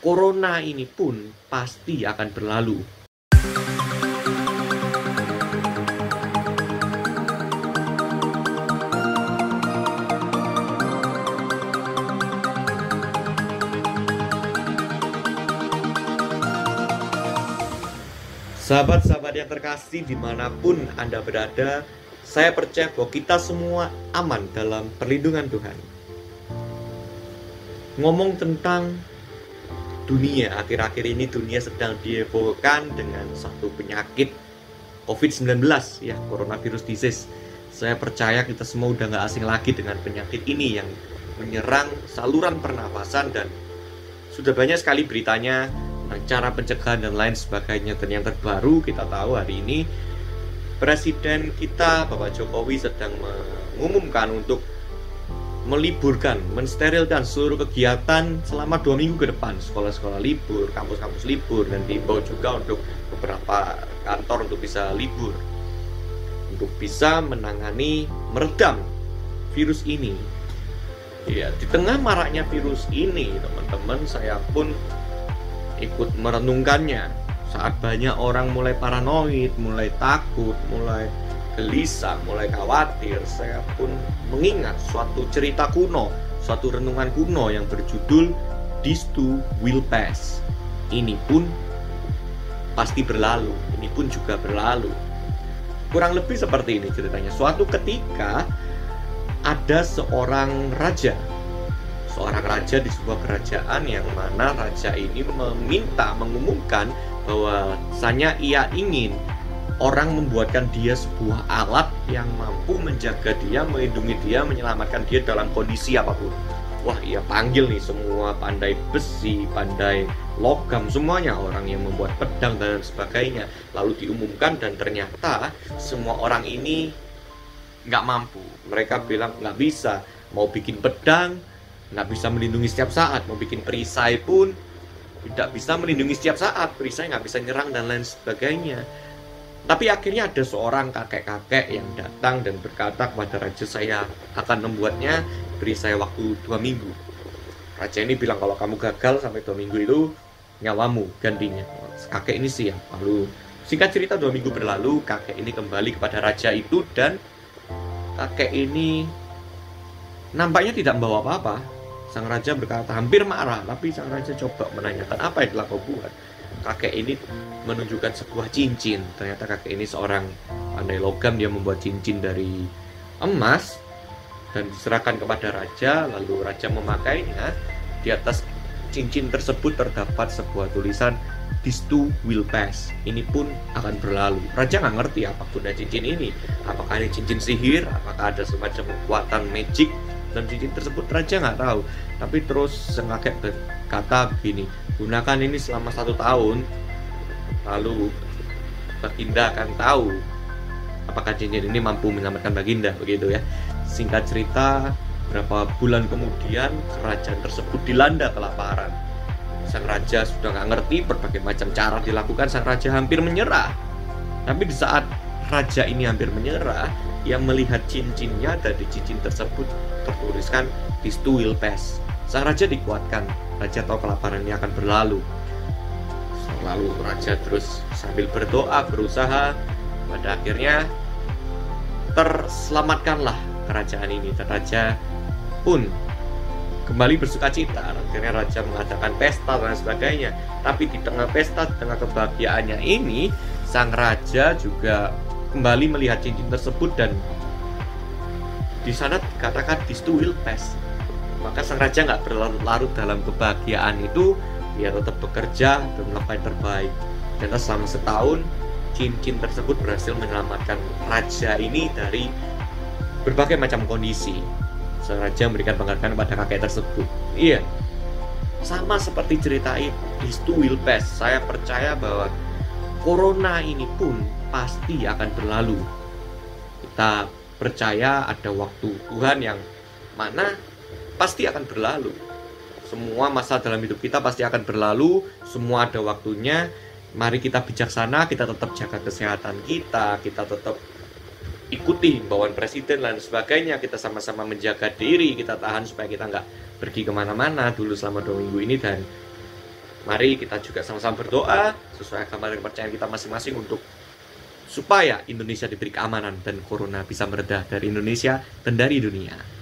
corona ini pun pasti akan berlalu. Sahabat-sahabat yang terkasih dimanapun Anda berada, saya percaya bahwa kita semua aman dalam perlindungan Tuhan. Ngomong tentang dunia, akhir-akhir ini dunia sedang dihebohkan dengan satu penyakit COVID-19, ya, coronavirus disease. Saya percaya kita semua udah nggak asing lagi dengan penyakit ini yang menyerang saluran pernapasan, dan sudah banyak sekali beritanya, cara pencegahan dan lain sebagainya. Dan yang terbaru kita tahu hari ini Presiden kita Bapak Jokowi sedang mengumumkan untuk meliburkan, mensterilkan seluruh kegiatan selama 2 minggu ke depan. Sekolah-sekolah libur, kampus-kampus libur, dan diimbau juga untuk beberapa kantor untuk bisa libur, untuk bisa menangani, meredam virus ini. Ya, di tengah maraknya virus ini, teman-teman, saya pun ikut merenungkannya saat banyak orang mulai paranoid, mulai takut, mulai gelisah, mulai khawatir. Saya pun mengingat suatu cerita kuno, suatu renungan kuno yang berjudul This Too Will Pass. Ini pun pasti berlalu, ini pun juga berlalu. Kurang lebih seperti ini ceritanya. Suatu ketika ada seorang raja di sebuah kerajaan, yang mana raja ini mengumumkan bahwasanya ia ingin orang membuatkan dia sebuah alat yang mampu menjaga dia, melindungi dia, menyelamatkan dia dalam kondisi apapun. Wah, ia panggil nih semua pandai besi, pandai logam, semuanya, orang yang membuat pedang dan sebagainya. Lalu diumumkan, dan ternyata semua orang ini nggak mampu. Mereka bilang nggak bisa, mau bikin pedang nggak bisa melindungi setiap saat, mau bikin perisai pun tidak bisa melindungi setiap saat, perisai nggak bisa nyerang dan lain sebagainya. Tapi akhirnya ada seorang kakek-kakek yang datang dan berkata kepada raja, saya akan membuatnya, beri saya waktu 2 minggu. Raja ini bilang, kalau kamu gagal sampai 2 minggu itu nyawamu gantinya. Kakek ini siap. Lalu singkat cerita 2 minggu berlalu, kakek ini kembali kepada raja itu, dan kakek ini nampaknya tidak membawa apa-apa. Sang raja berkata hampir marah, tapi sang raja coba menanyakan apa yang telah kau buat. Kakek ini menunjukkan sebuah cincin. Ternyata kakek ini seorang pandai logam, dia membuat cincin dari emas dan diserahkan kepada raja. Lalu raja memakainya. Di atas cincin tersebut terdapat sebuah tulisan, This Too Will Pass. Ini pun akan berlalu. Raja nggak ngerti apa guna cincin ini. Apakah ini cincin sihir? Apakah ada semacam kekuatan magic? Dan cincin tersebut raja nggak tahu. Tapi terus sang kakek berkata begini, gunakan ini selama 1 tahun, lalu baginda akan tahu apakah cincin ini mampu menyelamatkan baginda, begitu ya. Singkat cerita, berapa bulan kemudian kerajaan tersebut dilanda kelaparan. Sang raja sudah nggak ngerti, berbagai macam cara dilakukan. Sang raja hampir menyerah. Tapi di saat raja ini hampir menyerah, yang melihat cincinnya, dan di cincin tersebut tertuliskan This Too Will Pass. Sang raja dikuatkan. Raja tahu kelaparannya akan berlalu. Lalu raja terus sambil berdoa, berusaha. Pada akhirnya terselamatkanlah kerajaan ini. Dan raja pun kembali bersuka cita. Akhirnya raja mengadakan pesta dan sebagainya. Tapi di tengah pesta, di tengah kebahagiaannya ini, sang raja juga kembali melihat cincin tersebut, dan di sana dikatakan This Too Will Pass. Maka sang raja nggak berlarut-larut dalam kebahagiaan itu, dia tetap bekerja dan melakukan yang terbaik. Dan selama 1 tahun, cincin tersebut berhasil menyelamatkan raja ini dari berbagai macam kondisi. Sang raja memberikan penghargaan pada kakek tersebut. Iya, sama seperti cerita itu, This Too Will Pass. Saya percaya bahwa corona ini pun pasti akan berlalu. Kita percaya ada waktu Tuhan yang mana pasti akan berlalu. Semua masalah dalam hidup kita pasti akan berlalu, semua ada waktunya. Mari kita bijaksana, kita tetap jaga kesehatan kita, kita tetap ikuti himbauan presiden dan sebagainya. Kita sama-sama menjaga diri, kita tahan supaya kita nggak pergi kemana-mana dulu selama 2 minggu ini. Dan Mari kita juga sama-sama berdoa sesuai agama dan kepercayaan kita masing-masing untuk supaya Indonesia diberi keamanan dan corona bisa mereda dari Indonesia dan dari dunia.